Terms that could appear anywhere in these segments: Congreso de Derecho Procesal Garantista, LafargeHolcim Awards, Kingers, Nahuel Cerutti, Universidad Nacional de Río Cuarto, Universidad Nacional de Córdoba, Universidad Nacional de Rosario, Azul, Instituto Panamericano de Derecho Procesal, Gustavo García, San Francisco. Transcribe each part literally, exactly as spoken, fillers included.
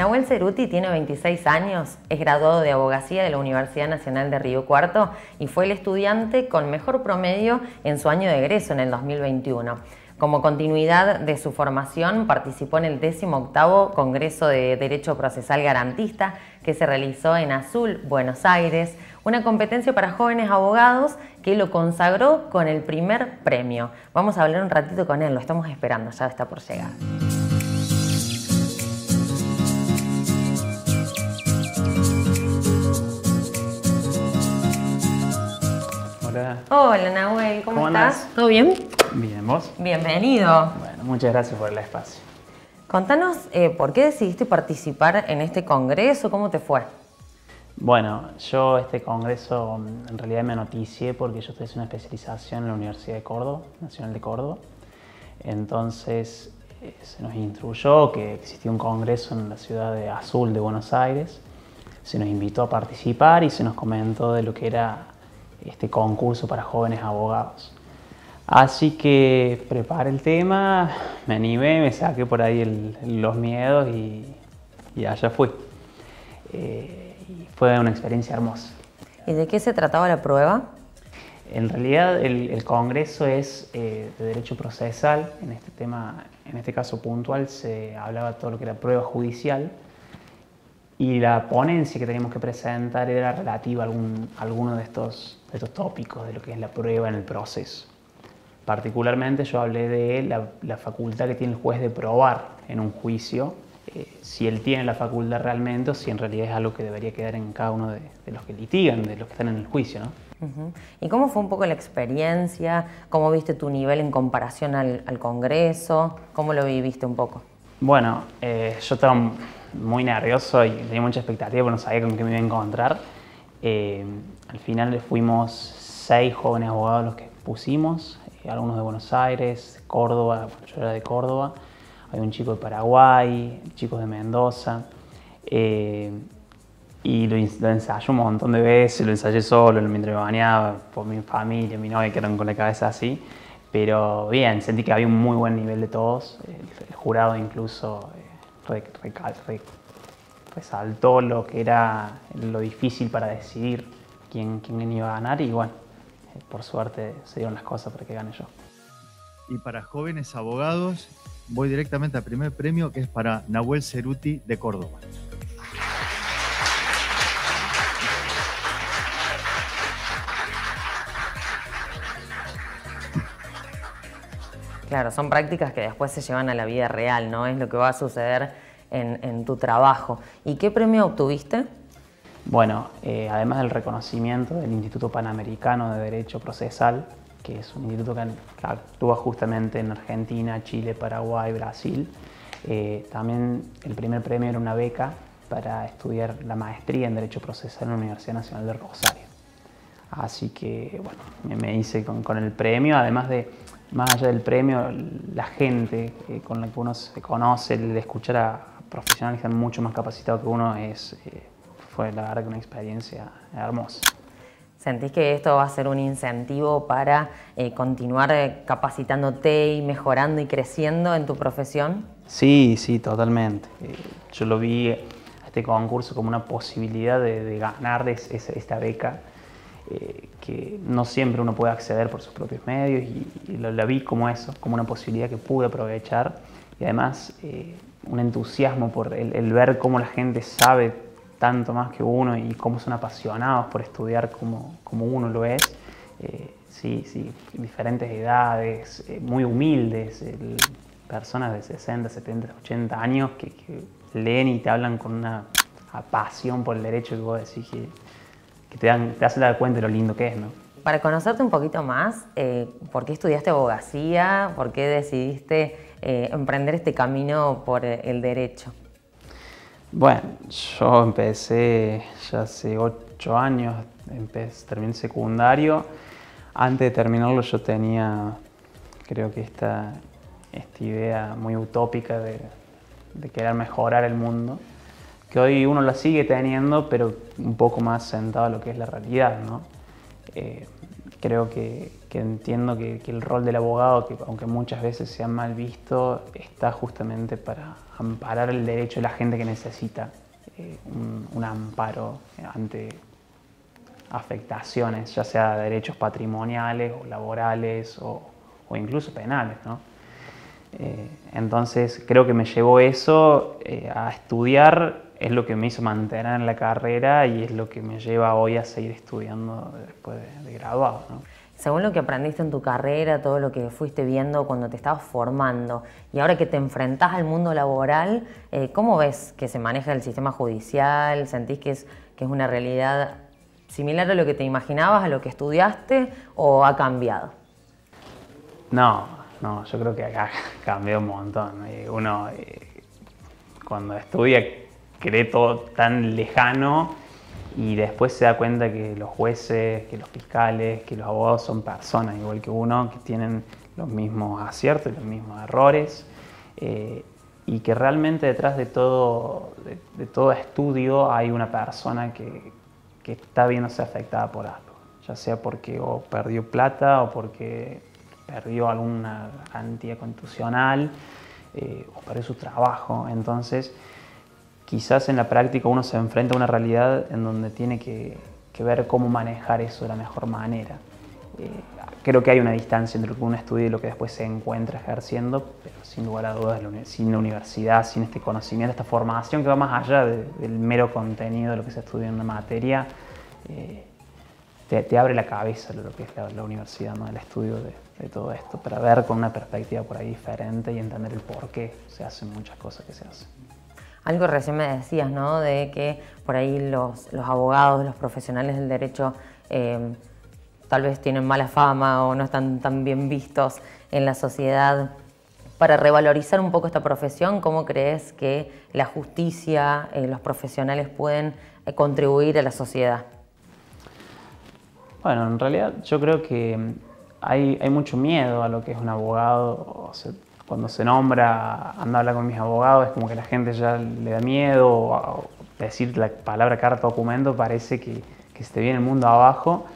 Nahuel Cerutti tiene veintiséis años, es graduado de Abogacía de la Universidad Nacional de Río Cuarto y fue el estudiante con mejor promedio en su año de egreso en el dos mil veintiuno. Como continuidad de su formación, participó en el decimoctavo Congreso de Derecho Procesal Garantista que se realizó en Azul, Buenos Aires, una competencia para jóvenes abogados que lo consagró con el primer premio. Vamos a hablar un ratito con él, lo estamos esperando, ya está por llegar. Hola. Hola Nahuel, ¿cómo, ¿Cómo estás? Andás? ¿Todo bien? Bien, ¿vos? Bienvenido. Bueno, muchas gracias por el espacio. Contanos, eh, ¿por qué decidiste participar en este congreso? ¿Cómo te fue? Bueno, yo este congreso en realidad me noticié porque yo estoy haciendo una especialización en la Universidad de Córdoba, Nacional de Córdoba. Entonces eh, se nos instruyó que existía un congreso en la ciudad de Azul de Buenos Aires. Se nos invitó a participar y se nos comentó de lo que era este concurso para jóvenes abogados. Así que preparé el tema, me animé, me saqué por ahí el, los miedos y, y allá fui. Eh, y fue una experiencia hermosa. ¿Y de qué se trataba la prueba? En realidad el, el congreso es eh, de derecho procesal. En este tema, en este caso puntual, se hablaba todo lo que era prueba judicial. Y la ponencia que teníamos que presentar era relativa a, algún, a alguno de estos, de estos tópicos de lo que es la prueba en el proceso. Particularmente yo hablé de la, la facultad que tiene el juez de probar en un juicio, eh, si él tiene la facultad realmente o si en realidad es algo que debería quedar en cada uno de, de los que litigan, de los que están en el juicio, ¿no? Uh-huh. ¿Y cómo fue un poco la experiencia? ¿Cómo viste tu nivel en comparación al, al Congreso? ¿Cómo lo viviste un poco? Bueno, eh, yo estaba muy nervioso y tenía mucha expectativa porque no sabía con qué me iba a encontrar. Eh, al final fuimos seis jóvenes abogados los que pusimos, eh, algunos de Buenos Aires, Córdoba, yo era de Córdoba, hay un chico de Paraguay, chicos de Mendoza. Eh, y lo, lo ensayé un montón de veces, lo ensayé solo, mientras me bañaba, por mi familia, mi novia, que eran con la cabeza así. Pero bien, sentí que había un muy buen nivel de todos, el, el jurado incluso eh, resaltó lo que era lo difícil para decidir quién, quién iba a ganar y bueno, por suerte se dieron las cosas para que gane yo. Y para jóvenes abogados voy directamente al primer premio, que es para Nahuel Cerutti de Córdoba. Claro, son prácticas que después se llevan a la vida real, ¿no? Es lo que va a suceder en, en tu trabajo. ¿Y qué premio obtuviste? Bueno, eh, además del reconocimiento del Instituto Panamericano de Derecho Procesal, que es un instituto que actúa justamente en Argentina, Chile, Paraguay, Brasil, eh, también el primer premio era una beca para estudiar la maestría en Derecho Procesal en la Universidad Nacional de Rosario. Así que, bueno, me, me hice con, con el premio, además de... Más allá del premio, la gente eh, con la que uno se conoce, el escuchar a profesionales que están mucho más capacitados que uno, es, eh, fue la verdad que una experiencia hermosa. ¿Sentís que esto va a ser un incentivo para eh, continuar capacitándote y mejorando y creciendo en tu profesión? Sí, sí, totalmente. Eh, yo lo vi a este concurso como una posibilidad de, de ganar es, es, esta beca. Eh, que no siempre uno puede acceder por sus propios medios y, y lo, lo vi como eso, como una posibilidad que pude aprovechar y además eh, un entusiasmo por el, el ver cómo la gente sabe tanto más que uno y cómo son apasionados por estudiar como, como uno lo es. Eh, sí, sí, diferentes edades, eh, muy humildes, el, personas de sesenta, setenta, ochenta años que, que leen y te hablan con una pasión por el derecho que vos decís que que te, dan, te hacen dar cuenta de lo lindo que es, ¿no? Para conocerte un poquito más, eh, ¿por qué estudiaste abogacía? ¿Por qué decidiste eh, emprender este camino por el derecho? Bueno, yo empecé ya hace ocho años, empecé, terminé el secundario. Antes de terminarlo yo tenía, creo que esta, esta idea muy utópica de, de querer mejorar el mundo, que hoy uno la sigue teniendo, pero un poco más sentado a lo que es la realidad, ¿no? Eh, creo que, que entiendo que, que el rol del abogado, que aunque muchas veces sea mal visto, está justamente para amparar el derecho de la gente que necesita eh, un, un amparo ante afectaciones, ya sea de derechos patrimoniales o laborales o, o incluso penales, ¿no? Eh, entonces creo que me llevó eso eh, a estudiar, es lo que me hizo mantener en la carrera y es lo que me lleva hoy a seguir estudiando después de, de graduado, ¿no? Según lo que aprendiste en tu carrera, todo lo que fuiste viendo cuando te estabas formando y ahora que te enfrentás al mundo laboral, eh, ¿cómo ves que se maneja el sistema judicial? ¿Sentís que es, que es una realidad similar a lo que te imaginabas, a lo que estudiaste o ha cambiado? No, no, yo creo que acá cambió un montón. Uno eh, cuando estudia cree todo tan lejano y después se da cuenta que los jueces, que los fiscales, que los abogados son personas igual que uno, que tienen los mismos aciertos y los mismos errores, eh, y que realmente detrás de todo, de, de todo estudio hay una persona que, que está viéndose afectada por algo, ya sea porque o perdió plata o porque perdió alguna garantía constitucional eh, o perdió su trabajo. Entonces, quizás en la práctica uno se enfrenta a una realidad en donde tiene que, que ver cómo manejar eso de la mejor manera. Eh, creo que hay una distancia entre lo que uno estudia y lo que después se encuentra ejerciendo, pero sin lugar a dudas, sin la universidad, sin este conocimiento, esta formación que va más allá de, del mero contenido de lo que se estudia en una materia, eh, te, te abre la cabeza lo que es la, la universidad, ¿no? El estudio de, de todo esto, para ver con una perspectiva por ahí diferente y entender el por qué se hacen muchas cosas que se hacen. Algo recién me decías, ¿no? De que por ahí los, los abogados, los profesionales del derecho eh, tal vez tienen mala fama o no están tan bien vistos en la sociedad. Para revalorizar un poco esta profesión, ¿cómo crees que la justicia, eh, los profesionales pueden eh, contribuir a la sociedad? Bueno, en realidad yo creo que hay, hay mucho miedo a lo que es un abogado. O sea, cuando se nombra, anda a hablar con mis abogados, es como que la gente ya le da miedo, o decir la palabra carta documento parece que, que se te viene el mundo abajo.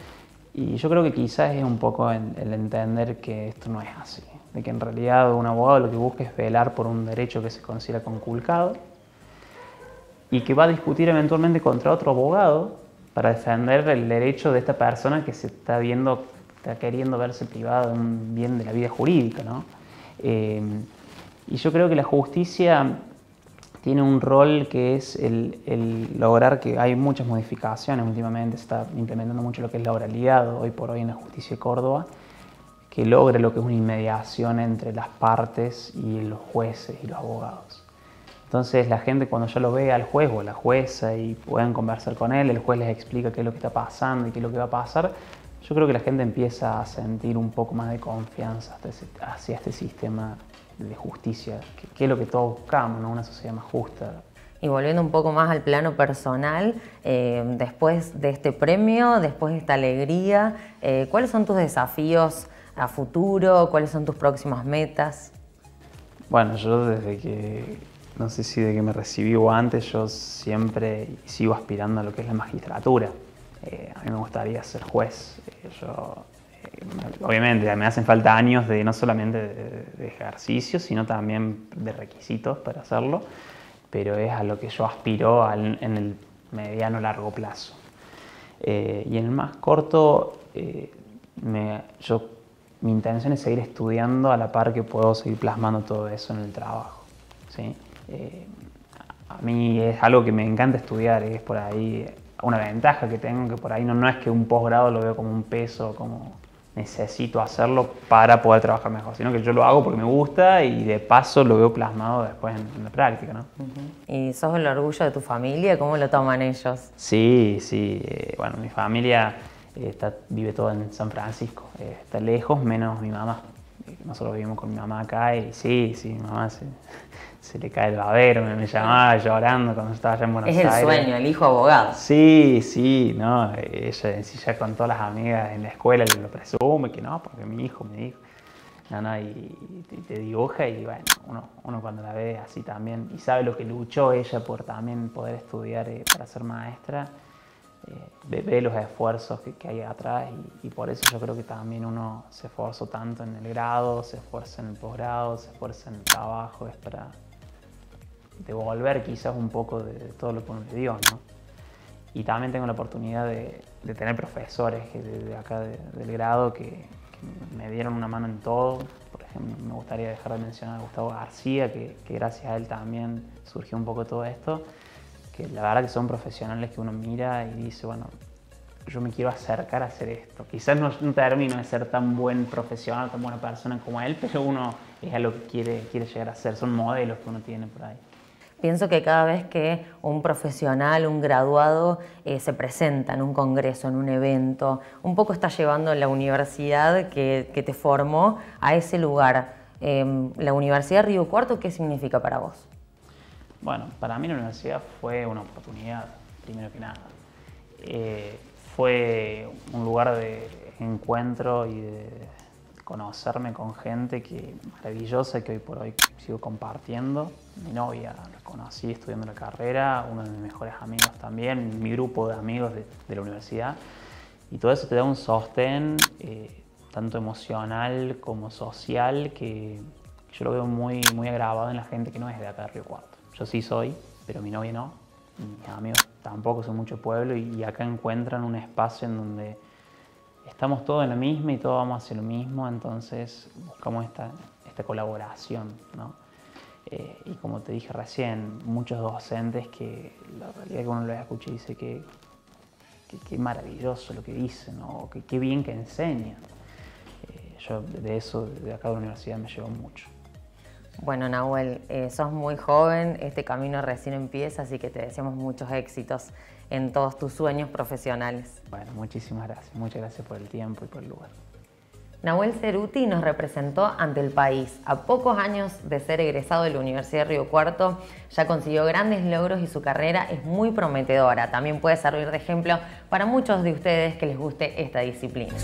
Y yo creo que quizás es un poco el entender que esto no es así, de que en realidad un abogado lo que busca es velar por un derecho que se considera conculcado y que va a discutir eventualmente contra otro abogado para defender el derecho de esta persona que se está viendo, está queriendo verse privada de un bien de la vida jurídica, ¿no? Eh, y yo creo que la justicia tiene un rol que es el, el lograr que hay muchas modificaciones últimamente, se está implementando mucho lo que es la oralidad hoy por hoy en la justicia de Córdoba, que logre lo que es una inmediación entre las partes y los jueces y los abogados. Entonces la gente cuando ya lo ve al juez o a la jueza y pueden conversar con él, el juez les explica qué es lo que está pasando y qué es lo que va a pasar, yo creo que la gente empieza a sentir un poco más de confianza hacia este sistema de justicia, que, que es lo que todos buscamos, ¿no? Una sociedad más justa. Y volviendo un poco más al plano personal, eh, después de este premio, después de esta alegría, eh, ¿cuáles son tus desafíos a futuro? ¿Cuáles son tus próximas metas? Bueno, yo desde que, no sé si de que me recibí o antes, yo siempre sigo aspirando a lo que es la magistratura. Eh, a mí me gustaría ser juez. Eh, yo, eh, obviamente me hacen falta años de no solamente de, de ejercicio, sino también de requisitos para hacerlo, pero es a lo que yo aspiro al, en el mediano largo plazo. Eh, y en el más corto, eh, me, yo, mi intención es seguir estudiando a la par que puedo seguir plasmando todo eso en el trabajo, ¿sí? Eh, a mí es algo que me encanta estudiar, es por ahí una ventaja que tengo, que por ahí no, no es que un posgrado lo veo como un peso, como necesito hacerlo para poder trabajar mejor, sino que yo lo hago porque me gusta y de paso lo veo plasmado después en, en la práctica, ¿no? Uh-huh. ¿Y sos el orgullo de tu familia? ¿Cómo lo toman ellos? Sí, sí. Eh, bueno, mi familia eh, está, vive todo en San Francisco, eh, está lejos, menos mi mamá. Nosotros vivimos con mi mamá acá y sí, sí, mi mamá se, se le cae el babero, me, me llamaba llorando cuando yo estaba allá en Buenos Aires. Es el sueño, el hijo abogado. Sí, sí, no, ella sí ya con todas las amigas en la escuela lo presume, que no, porque mi hijo me dijo, no, no, y, y te dibuja y bueno, uno, uno cuando la ve así también y sabe lo que luchó ella por también poder estudiar eh, para ser maestra, eh, ve los esfuerzos que, que hay atrás y, y por eso yo creo que también uno se esforzó tanto en el grado, se esfuerza en el posgrado, se esfuerza en el trabajo, es para devolver quizás un poco de, de todo lo que uno le dio, ¿no? Y también tengo la oportunidad de, de tener profesores de, de acá de, del grado que, que me dieron una mano en todo. Por ejemplo, me gustaría dejar de mencionar a Gustavo García, que, que gracias a él también surgió un poco todo esto, que la verdad que son profesionales que uno mira y dice, bueno, yo me quiero acercar a hacer esto. Quizás no, no termino de ser tan buen profesional, tan buena persona como él, pero uno es a lo que quiere, quiere llegar a ser, son modelos que uno tiene por ahí. Pienso que cada vez que un profesional, un graduado, eh, se presenta en un congreso, en un evento, un poco está llevando la universidad que, que te formó a ese lugar. Eh, la Universidad Río Cuarto, ¿qué significa para vos? Bueno, para mí la universidad fue una oportunidad, primero que nada. Eh, fue un lugar de encuentro y de conocerme con gente que, maravillosa que hoy por hoy sigo compartiendo. Mi novia la conocí estudiando la carrera, uno de mis mejores amigos también, mi grupo de amigos de, de la universidad. Y todo eso te da un sostén, eh, tanto emocional como social, que yo lo veo muy, muy agravado en la gente que no es de acá de Río Cuarto. Yo sí soy, pero mi novia no, mis amigos tampoco, son mucho pueblo, y, y acá encuentran un espacio en donde estamos todos en la misma y todos vamos hacia lo mismo, entonces buscamos esta, esta colaboración, ¿no? Eh, y como te dije recién, muchos docentes que la realidad que uno los escucha dice que qué maravilloso lo que dicen, o que qué bien que enseñan. Eh, yo de eso, de acá de la universidad, me llevo mucho. Bueno, Nahuel, eh, sos muy joven, este camino recién empieza, así que te deseamos muchos éxitos en todos tus sueños profesionales. Bueno, muchísimas gracias. Muchas gracias por el tiempo y por el lugar. Nahuel Cerutti nos representó ante el país. A pocos años de ser egresado de la Universidad de Río Cuarto, ya consiguió grandes logros y su carrera es muy prometedora. También puede servir de ejemplo para muchos de ustedes que les guste esta disciplina.